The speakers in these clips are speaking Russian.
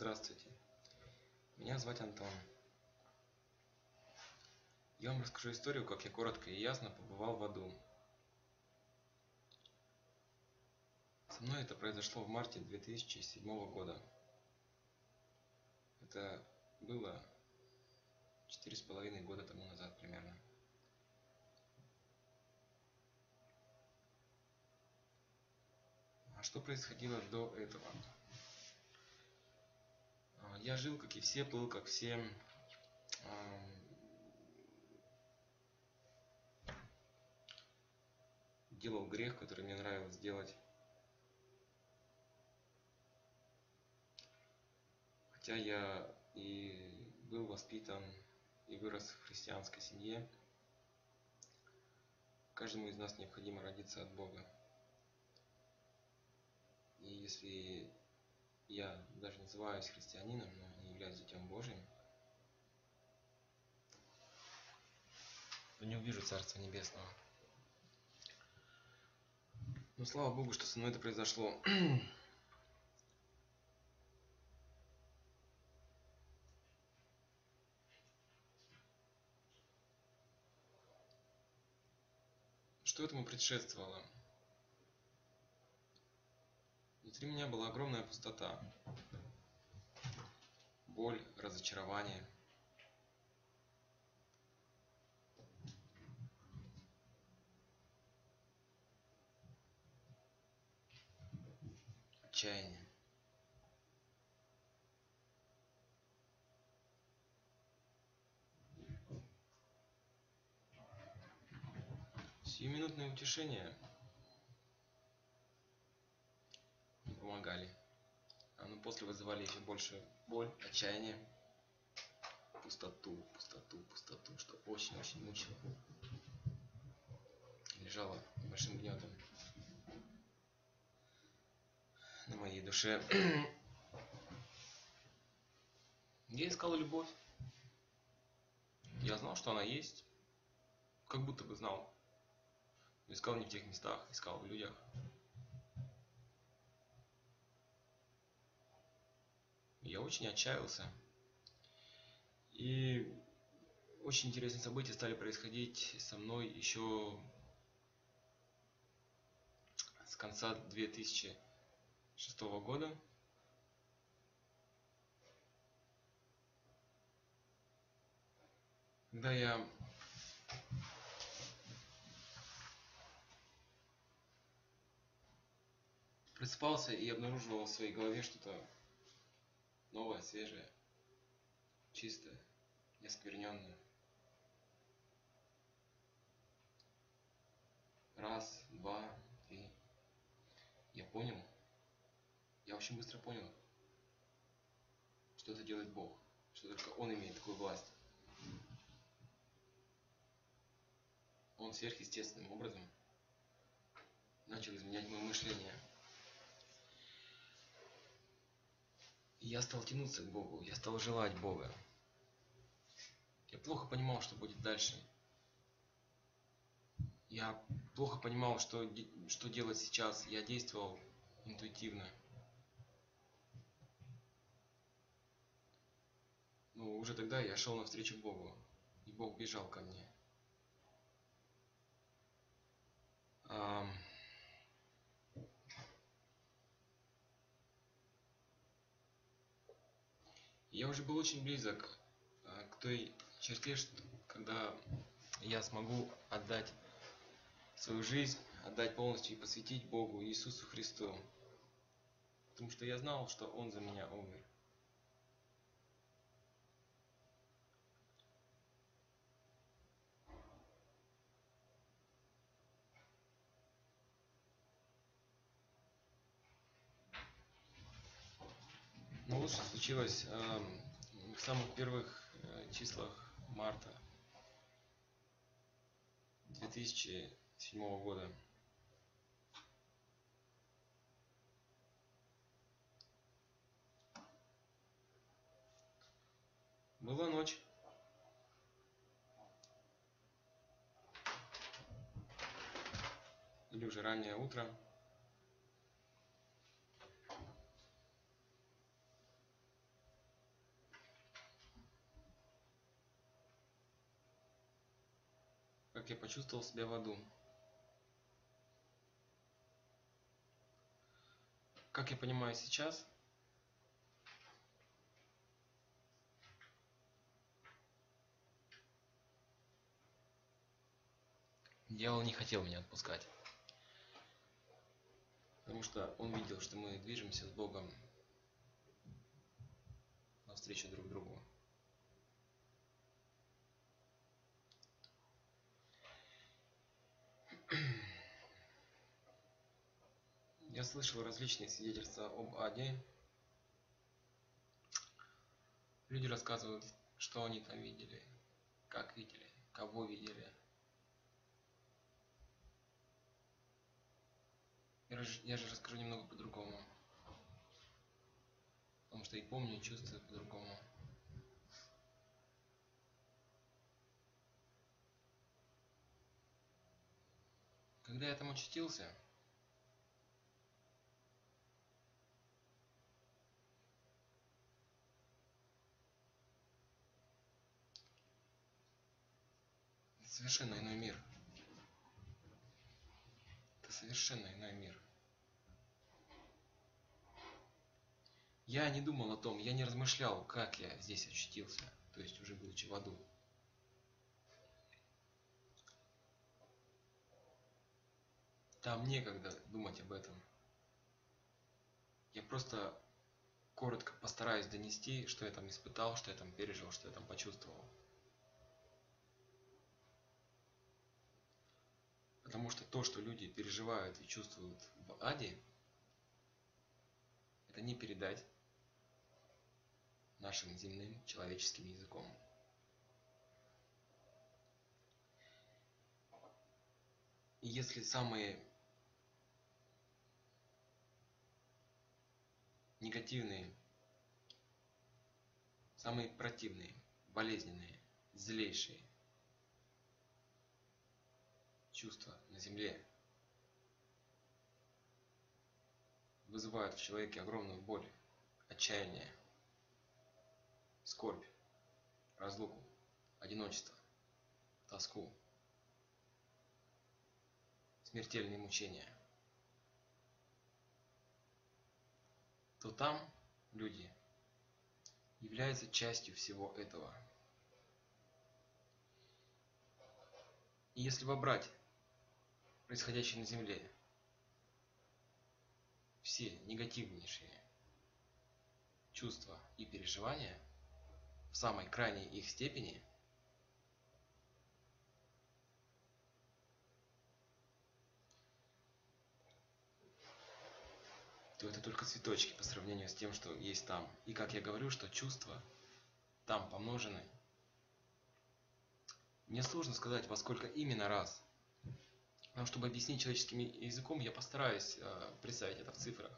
Здравствуйте, меня зовут Антон. Я вам расскажу историю, как я коротко и ясно побывал в аду. Со мной это произошло в марте 2007 года. Это было 4,5 года тому назад примерно. А что происходило до этого? Я жил, как и все, плыл, как все. Делал грех, который мне нравилось делать. Хотя я и был воспитан, и вырос в христианской семье, каждому из нас необходимо родиться от Бога. И если я даже называюсь христианином, но не являюсь детем Божьим, то не увижу Царства Небесного. Но слава Богу, что со мной это произошло. Что этому предшествовало? Внутри меня была огромная пустота, боль, разочарование. Отчаяние. Сиюминутные утешения не помогали, но после вызывали еще больше боль, отчаяние, пустоту, что очень-очень мучило. Лежало большим гнетом на моей душе. Я искал любовь. Я знал, что она есть, как будто бы знал. Искал не в тех местах, искал в людях. Я очень отчаялся. И очень интересные события стали происходить со мной еще с конца 2006 года. Когда я просыпался и обнаруживал в своей голове что-то новое, свежее, чистое, неоскверненное. Раз, два, три. Я понял. Я очень быстро понял, что это делает Бог, что только Он имеет такую власть. Он сверхъестественным образом начал изменять мое мышление. Я стал тянуться к Богу, я стал желать Бога. Я плохо понимал, что будет дальше. Я плохо понимал, что делать сейчас. Я действовал интуитивно. Но уже тогда я шел навстречу Богу, и Бог бежал ко мне. Я уже был очень близок к той черте, когда я смогу отдать свою жизнь, отдать полностью и посвятить Богу, Иисусу Христу. Потому что я знал, что Он за меня умер. Но лучше случилось в самых первых числах марта 2007 года. Была ночь. Или уже раннее утро. я почувствовал себя в аду. Как я понимаю сейчас, дьявол не хотел меня отпускать, потому что он видел, что мы движемся с Богом навстречу друг другу. Я слышал различные свидетельства об аде. Люди рассказывают, что они там видели, как видели, кого видели. Я же расскажу немного по-другому, потому что и помню, и чувствую по-другому. Когда я там очутился, совершенно иной мир. Это совершенно иной мир. Я не думал о том, я не размышлял, как я здесь очутился, то есть уже будучи в аду. Там некогда думать об этом. Я просто коротко постараюсь донести, что я там испытал, что я там пережил, что я там почувствовал. Потому что то, что люди переживают и чувствуют в аде, это не передать нашим земным человеческим языком. И если самые негативные, самые противные, болезненные, злейшие чувства на земле вызывают в человеке огромную боль, отчаяние, скорбь, разлуку, одиночество, тоску, смертельные мучения, то там люди являются частью всего этого. И если вобрать происходящее на земле, все негативнейшие чувства и переживания в самой крайней их степени, то это только цветочки по сравнению с тем, что есть там. И как я говорю, что чувства там помножены. Мне сложно сказать, во сколько именно раз. Но чтобы объяснить человеческим языком, я постараюсь представить это в цифрах.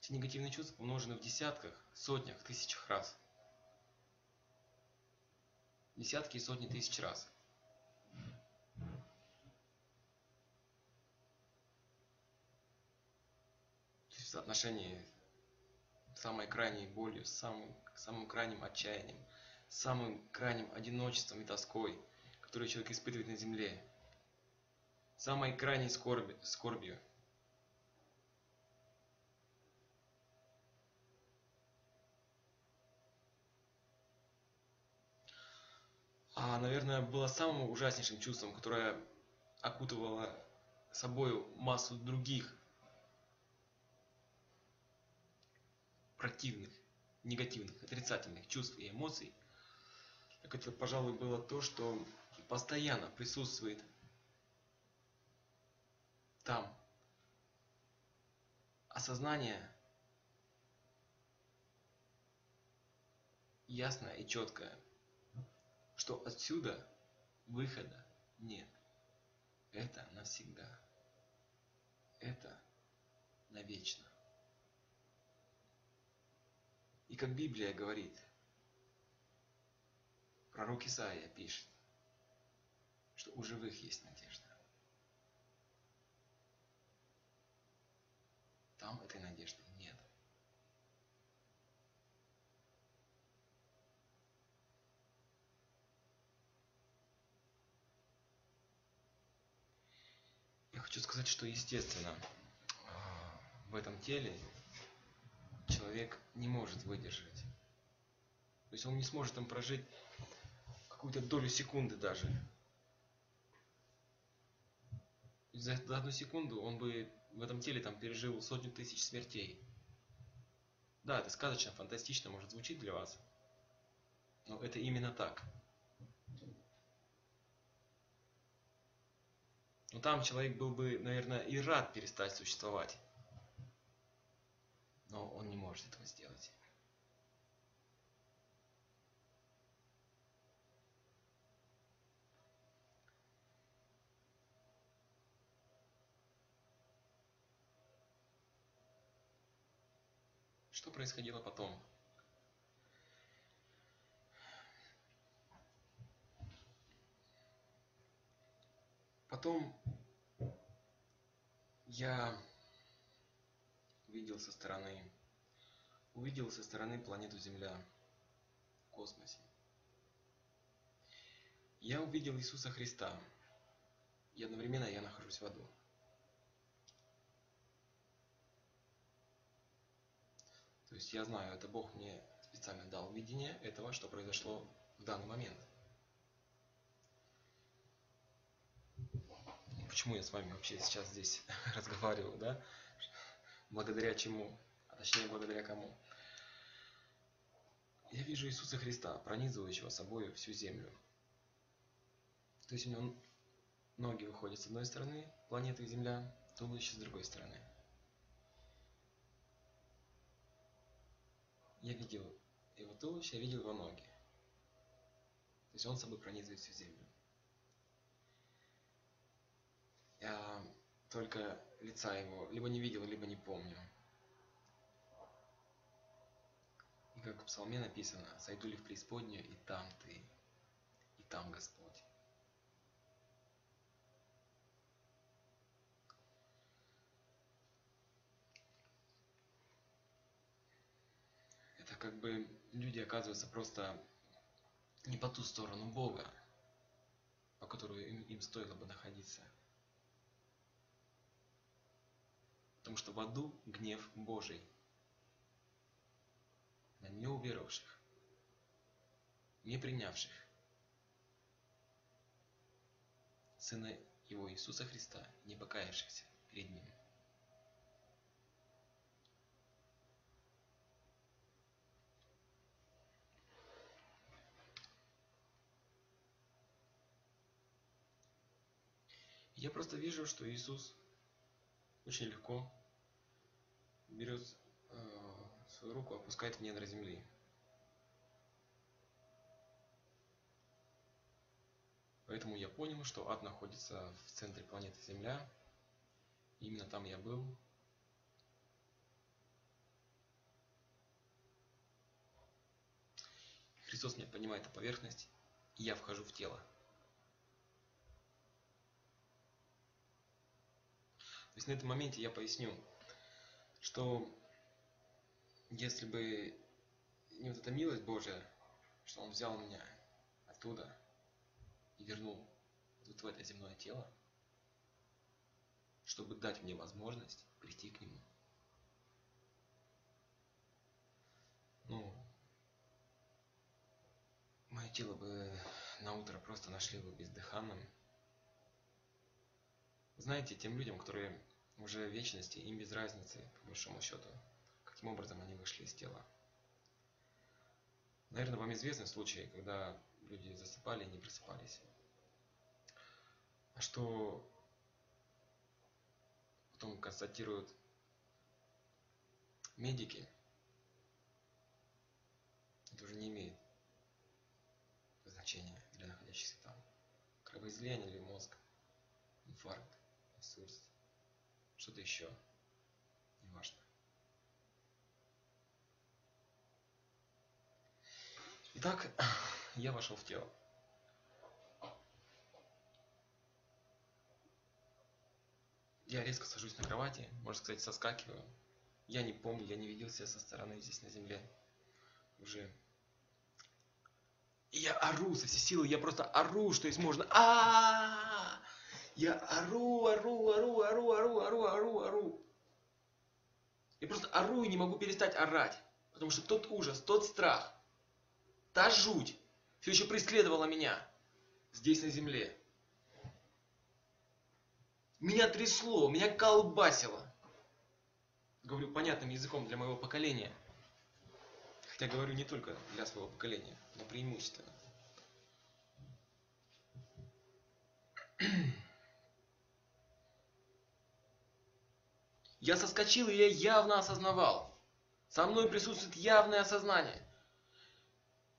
Все негативные чувства умножены в десятках, сотнях, тысячах раз. Десятки и сотни тысяч раз. То есть в соотношении самой крайней болью, самым крайним отчаянием, самым крайним одиночеством и тоской, которую человек испытывает на земле, самой крайней скорбью. А, наверное, было самым ужаснейшим чувством, которое окутывало собою массу других противных, негативных, отрицательных чувств и эмоций, так это, пожалуй, было то, что постоянно присутствует там осознание ясное и четкое, что отсюда выхода нет. Это навсегда. Это навечно. И как Библия говорит, пророк Исаия пишет, что у живых есть надежда. Там этой надежды нет. хочу сказать, что естественно, в этом теле человек не может выдержать. То есть он не сможет там прожить какую-то долю секунды даже. За одну секунду он бы в этом теле там пережил 100 000 смертей. Да, это сказочно, фантастично может звучить для вас, но это именно так. Но там человек был бы, наверное, и рад перестать существовать. Но он не может этого сделать. Что происходило потом? Потом я увидел со стороны планету Земля в космосе. Я увидел Иисуса Христа, и одновременно я нахожусь в аду. То есть я знаю, это Бог мне специально дал видение этого, что произошло в данный момент. Почему я с вами вообще сейчас здесь разговариваю, да? Благодаря чему, а точнее благодаря кому? Я вижу Иисуса Христа, пронизывающего собой всю землю. То есть у него ноги выходят с одной стороны планеты Земля, туловище с другой стороны. Я видел его туловище, я видел его ноги. То есть он собой пронизывает всю землю. Я только лица его либо не видел, либо не помню. И как в псалме написано: «Сойду ли в преисподнюю, и там ты, и там Господь». Это как бы люди оказываются просто не по ту сторону Бога, по которой им стоило бы находиться. Потому что в аду гнев Божий на неуверовавших, не принявших Сына Его Иисуса Христа, не покаявшихся перед Ним. Я просто вижу, что Иисус очень легко берет свою руку, опускает в недра земли. Поэтому я понял, что ад находится в центре планеты Земля. Именно там я был. Христос меня поднимает на поверхность, и я вхожу в тело. То есть на этом моменте я поясню, что если бы не вот эта милость Божия, что Он взял меня оттуда и вернул вот в это земное тело, чтобы дать мне возможность прийти к Нему. Ну, мое тело бы на утро просто нашли бы бездыханным. Знаете, тем людям, которые уже в вечности, им без разницы, по большому счету, каким образом они вышли из тела. Наверное, вам известны случаи, когда люди засыпали и не просыпались. А что потом констатируют медики, это уже не имеет значения для находящихся там. Кровоизлияние или мозг, инфаркт, ресурс, что-то еще, неважно. Итак, я вошел в тело. Я резко сажусь на кровати, можно сказать, соскакиваю. Я не помню, я не видел себя со стороны здесь на земле уже. И я ору со всей силы, я просто ору, что есть можно. я ору. Я просто ору и не могу перестать орать. Потому что тот ужас, тот страх, та жуть все еще преследовала меня здесь на земле. Меня трясло, меня колбасило. Говорю понятным языком для моего поколения. Хотя говорю не только для своего поколения, но преимущественно. Я соскочил, и я явно осознавал. Со мной присутствует явное осознание,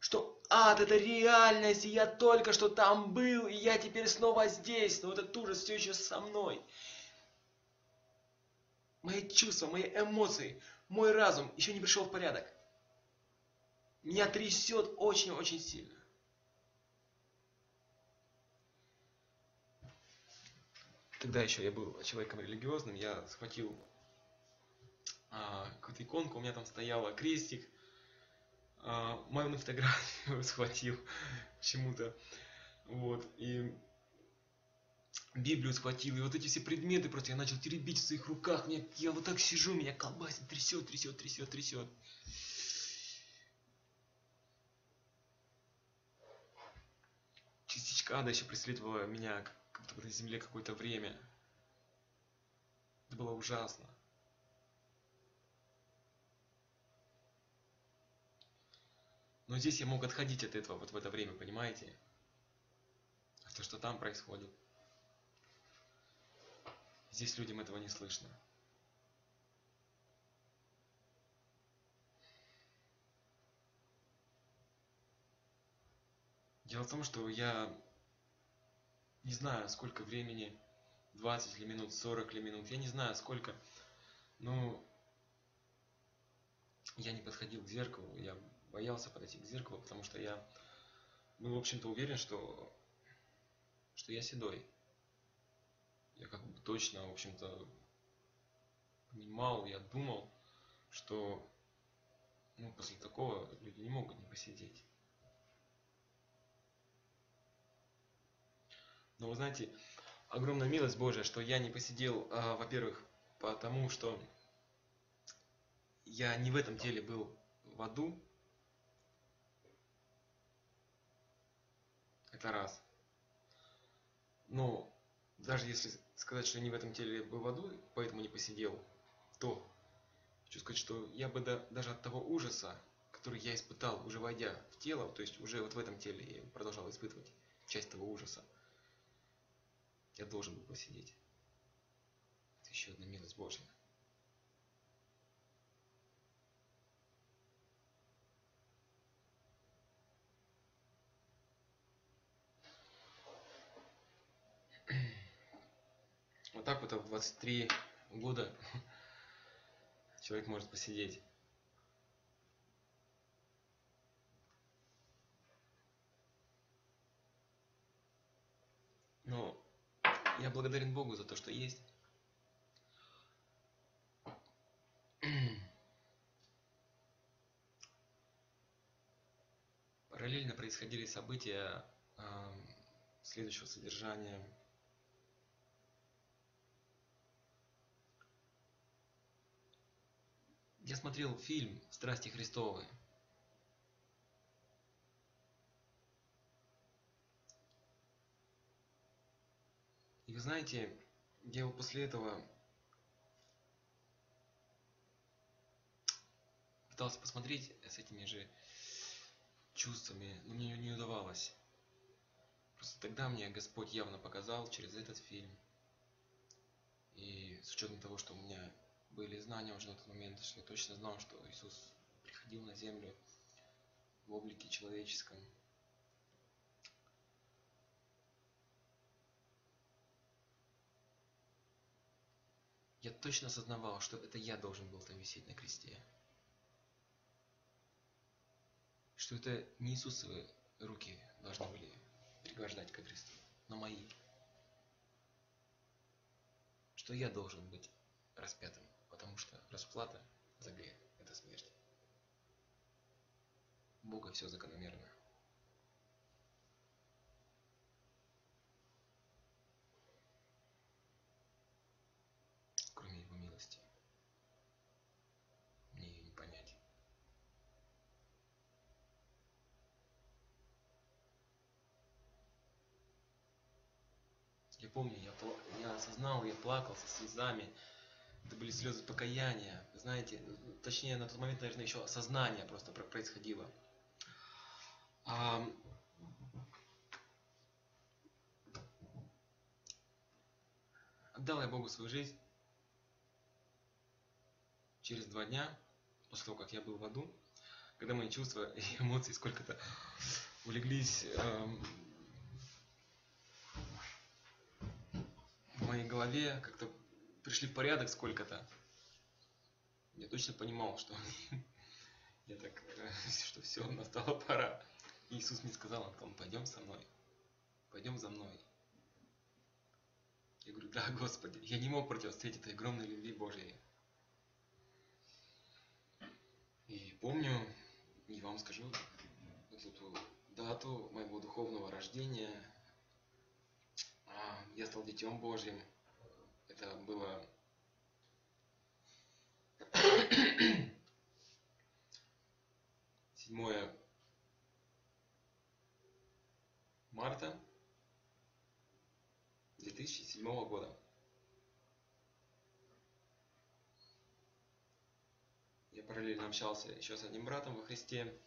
что ад — это реальность, и я только что там был, и я теперь снова здесь, но этот ужас все еще со мной. Мои чувства, мои эмоции, мой разум еще не пришел в порядок. Меня трясет очень-очень сильно. Когда еще я был человеком религиозным, я схватил какую-то иконку, у меня там стоял крестик, мою на фотографию схватил чему-то, вот, и Библию схватил, и вот эти все предметы просто я начал теребить в своих руках, я вот так сижу, меня колбасит, трясет. Частичка ада еще преследовала меня, как будто бы на земле какое-то время. Это было ужасно. Но здесь я мог отходить от этого вот в это время, понимаете? А то, что там происходит, здесь людям этого не слышно. Дело в том, что я не знаю, сколько времени, 20 ли минут, 40 ли минут, я не знаю, сколько, но я не подходил к зеркалу, я боялся подойти к зеркалу, потому что я был, в общем-то, уверен, что я седой. Я как бы точно, в общем-то, понимал, я думал, что после такого люди не могут не посидеть. Но вы знаете, огромная милость Божия, что я не посидел, во-первых, потому что я не в этом деле был в аду. Это раз. Но даже если сказать, что я не в этом теле был в аду, поэтому не посидел, то хочу сказать, что я бы даже от того ужаса, который я испытал, уже войдя в тело, то есть уже вот в этом теле я продолжал испытывать часть того ужаса, я должен был посидеть. Это еще одна милость Божья. Вот так вот в 23 года человек может посидеть. Но я благодарен Богу за то, что есть. Параллельно происходили события следующего содержания. Я смотрел фильм «Страсти Христовы». И вы знаете, я его после этого пытался посмотреть с этими же чувствами, но мне не удавалось. Просто тогда мне Господь явно показал через этот фильм. И с учетом того, что у меня были знания уже на тот момент, что я точно знал, что Иисус приходил на землю в облике человеческом. Я точно осознавал, что это я должен был там висеть на кресте. Что это не Иисусовы руки должны были пригвождать к кресту, но мои. Что я должен быть распятым. Потому что расплата за грех – это смерть. У Бога все закономерно. помню, я осознал, я плакал со слезами. Это были слезы покаяния, знаете, точнее на тот момент, наверное, еще осознание просто происходило. Отдал я Богу свою жизнь. Через 2 дня, после того, как я был в аду, когда мои чувства и эмоции сколько-то улеглись в моей голове, как-то пришли в порядок сколько-то, я точно понимал, что я так, что все, настала пора. И Иисус мне сказал: «Антон, пойдем со мной, пойдем за мной». Я говорю: «Да, Господи». Я не мог противостоять этой огромной любви Божьей. И помню, и вам скажу, эту дату моего духовного рождения. Я стал детем Божьим. Это было 7 марта 2007 года. Я параллельно общался еще с одним братом во Христе.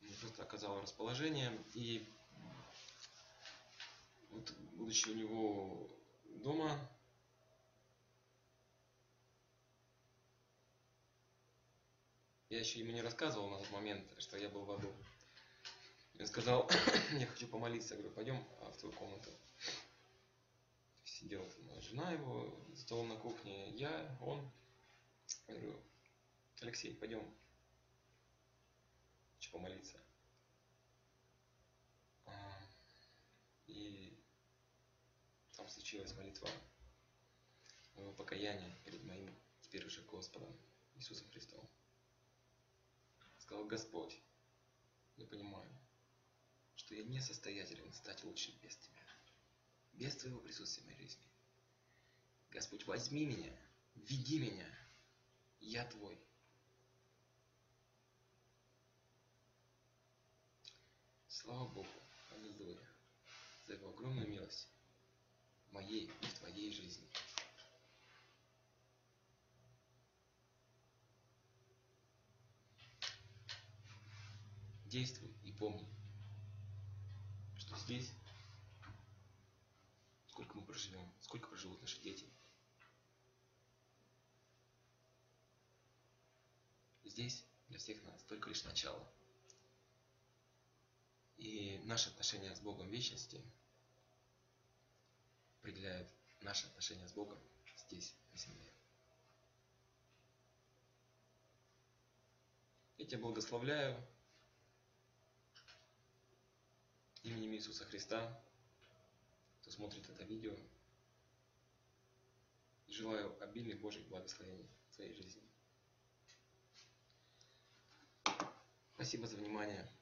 Мне просто оказало расположение. И вот, будучи у него дома, я еще ему не рассказывал на тот момент, что я был в аду. Я сказал: «Я хочу помолиться». Я говорю: «Пойдем в твою комнату». Сидела моя жена, его стол на кухне, я, он. Я говорю: «Алексей, пойдем. Хочу помолиться». И там случилась молитва моего покаяния перед моим теперь уже Господом Иисусом Христом. Сказал: «Господь, я понимаю, что я не состоятелен стать лучшим без Тебя, без Твоего присутствия в моей жизни. Господь, возьми меня, веди меня, я Твой». Слава Богу, аллилуйя, за Его огромную милость в моей и в Твоей жизни. Действуй и помни, что здесь, сколько мы проживем, сколько проживут наши дети. Здесь для всех нас только лишь начало. И наши отношения с Богом в вечности определяют наши отношения с Богом здесь, на земле. Я тебя благословляю именем Иисуса Христа, кто смотрит это видео, и желаю обильных Божьих благословений в своей жизни. Спасибо за внимание.